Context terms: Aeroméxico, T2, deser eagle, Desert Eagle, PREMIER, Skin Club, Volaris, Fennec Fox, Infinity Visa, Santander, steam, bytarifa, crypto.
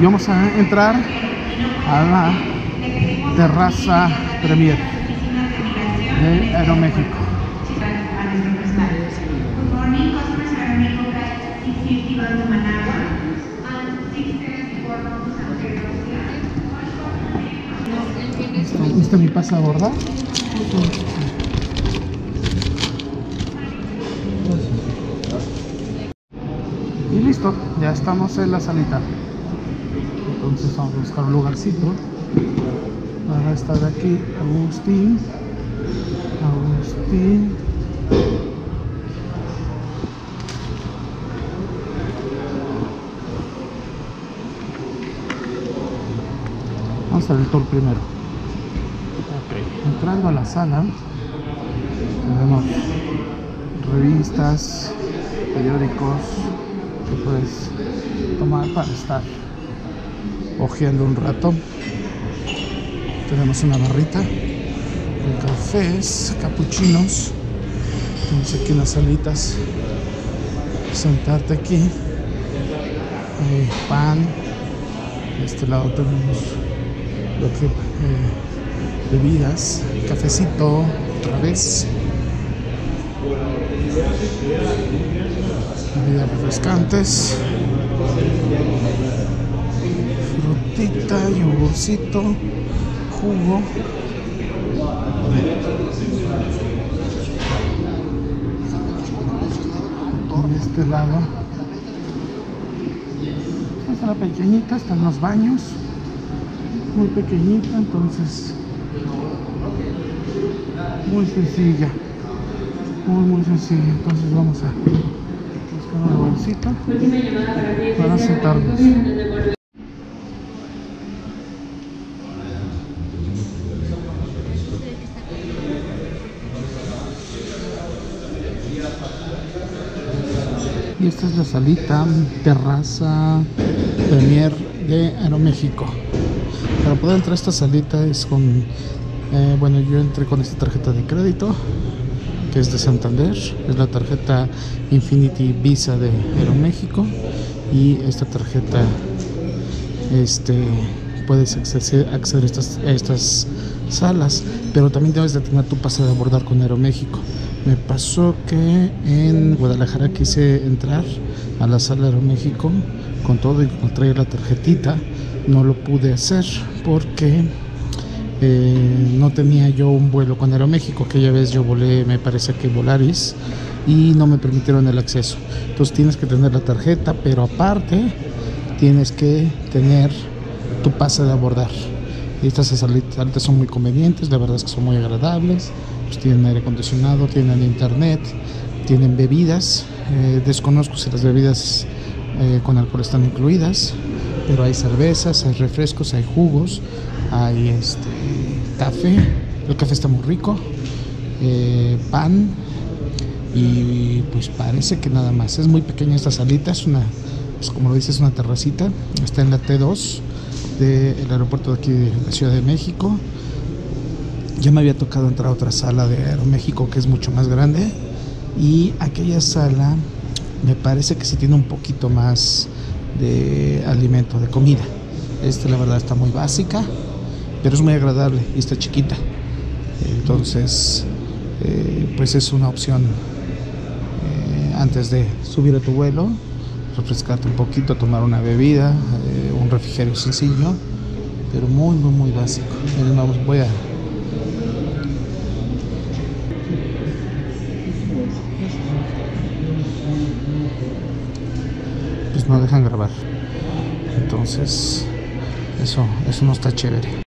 y vamos a entrar a la terraza Premier de Aeroméxico. ¿Listo mi pase a abordar? Y listo, ya estamos en la salita. Entonces vamos a buscar un lugarcito. Ahora está de aquí Agustín. Vamos a hacer el tour primero. Entrando a la sala, tenemos revistas, periódicos que puedes tomar para estar hojeando un rato. Tenemos una barrita con cafés, capuchinos. Tenemos aquí unas salitas, sentarte aquí, pan. De este lado tenemos lo que bebidas, cafecito, otra vez bebidas refrescantes, frutita, yogurcito, jugo. De este lado está la pequeñita, están los baños, muy pequeñita, entonces muy sencilla, muy sencilla. Entonces vamos a buscar una bolsita para sentarnos. Y esta es la salita terraza Premier de Aeroméxico. Para poder entrar a esta salita es con bueno, yo entré con esta tarjeta de crédito que es de Santander, es la tarjeta Infinity Visa de Aeroméxico, y esta tarjeta puedes acceder a estas salas, pero también debes de tener tu pase de abordar con Aeroméxico. Me pasó que en Guadalajara quise entrar a la sala de Aeroméxico con todo y con traer la tarjetita, no lo pude hacer porque no tenía yo un vuelo con Aeroméxico. Aquella vez yo volé, me parece que Volaris, y no me permitieron el acceso. Entonces tienes que tener la tarjeta, pero aparte tienes que tener tu pase de abordar. Estas salitas son muy convenientes, la verdad es que son muy agradables, pues tienen aire acondicionado, tienen internet, tienen bebidas. Desconozco si las bebidas con alcohol están incluidas, pero hay cervezas, hay refrescos, hay jugos, hay café. El café está muy rico, pan, y pues parece que nada más. Es muy pequeña esta salita, es una, pues como lo dice, es una terracita. Está en la T2 del aeropuerto de aquí de la Ciudad de México. Ya me había tocado entrar a otra sala de Aeroméxico que es mucho más grande, y aquella sala me parece que sí tiene un poquito más de alimento, de comida. Esta la verdad está muy básica, pero es muy agradable y está chiquita. Entonces pues es una opción antes de subir a tu vuelo, refrescarte un poquito, tomar una bebida, un refrigerio sencillo, pero muy básico. Miren, vamos, voy a pues no dejan grabar, entonces eso no está chévere.